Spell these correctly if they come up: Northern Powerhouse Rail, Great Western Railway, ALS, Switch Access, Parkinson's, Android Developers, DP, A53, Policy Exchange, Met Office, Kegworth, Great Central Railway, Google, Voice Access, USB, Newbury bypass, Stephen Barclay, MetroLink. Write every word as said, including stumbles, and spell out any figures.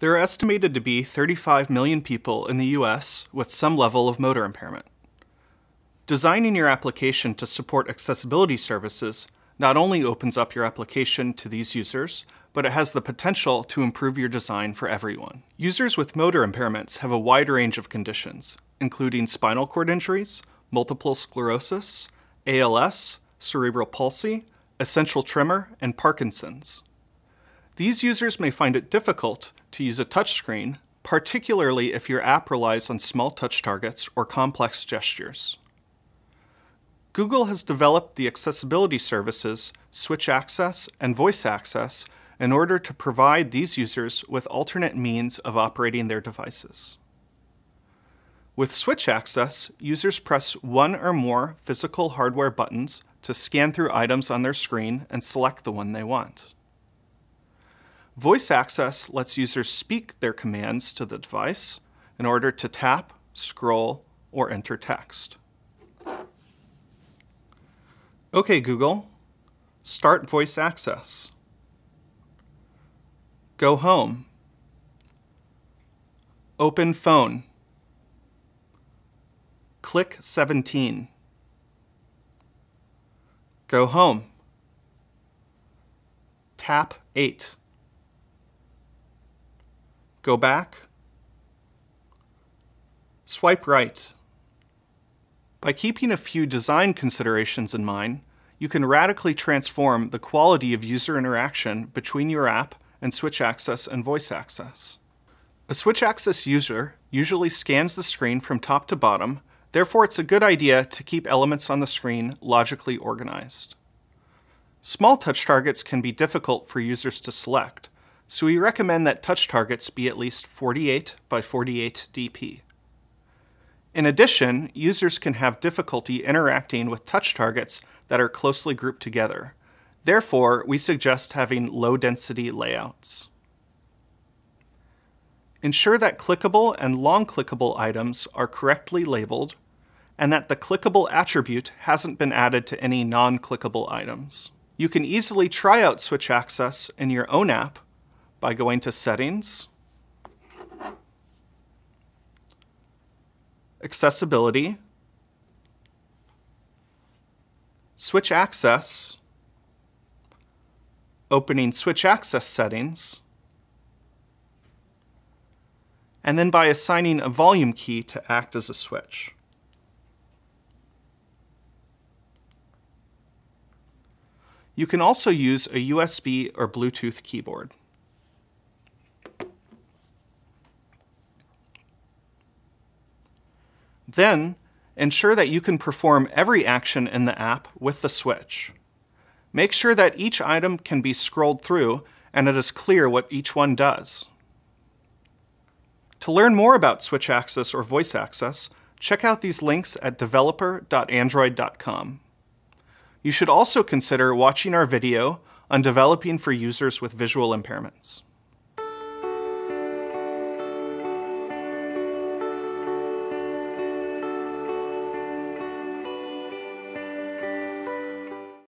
There are estimated to be thirty-five million people in the U S with some level of motor impairment. Designing your application to support accessibility services not only opens up your application to these users, but it has the potential to improve your design for everyone. Users with motor impairments have a wide range of conditions, including spinal cord injuries, multiple sclerosis, A L S, cerebral palsy, essential tremor, and Parkinson's. These users may find it difficult to use a touchscreen, particularly if your app relies on small touch targets or complex gestures. Google has developed the accessibility services Switch Access and Voice Access in order to provide these users with alternate means of operating their devices. With Switch Access, users press one or more physical hardware buttons to scan through items on their screen and select the one they want. Voice Access lets users speak their commands to the device in order to tap, scroll, or enter text. Okay, Google, start Voice Access. Go home. Open phone. Click seventeen. Go home. Tap eight. Go back. Swipe right. By keeping a few design considerations in mind, you can radically transform the quality of user interaction between your app and Switch Access and Voice Access. A Switch Access user usually scans the screen from top to bottom, therefore it's a good idea to keep elements on the screen logically organized. Small touch targets can be difficult for users to select, so we recommend that touch targets be at least forty-eight by forty-eight D P. In addition, users can have difficulty interacting with touch targets that are closely grouped together. Therefore, we suggest having low-density layouts. Ensure that clickable and long-clickable items are correctly labeled, and that the clickable attribute hasn't been added to any non-clickable items. You can easily try out Switch Access in your own app by going to Settings, Accessibility, Switch Access, opening Switch Access Settings, and then by assigning a volume key to act as a switch. You can also use a U S B or Bluetooth keyboard. Then, ensure that you can perform every action in the app with the switch. Make sure that each item can be scrolled through and it is clear what each one does. To learn more about Switch Access or Voice Access, check out these links at developer dot android dot com. You should also consider watching our video on developing for users with visual impairments.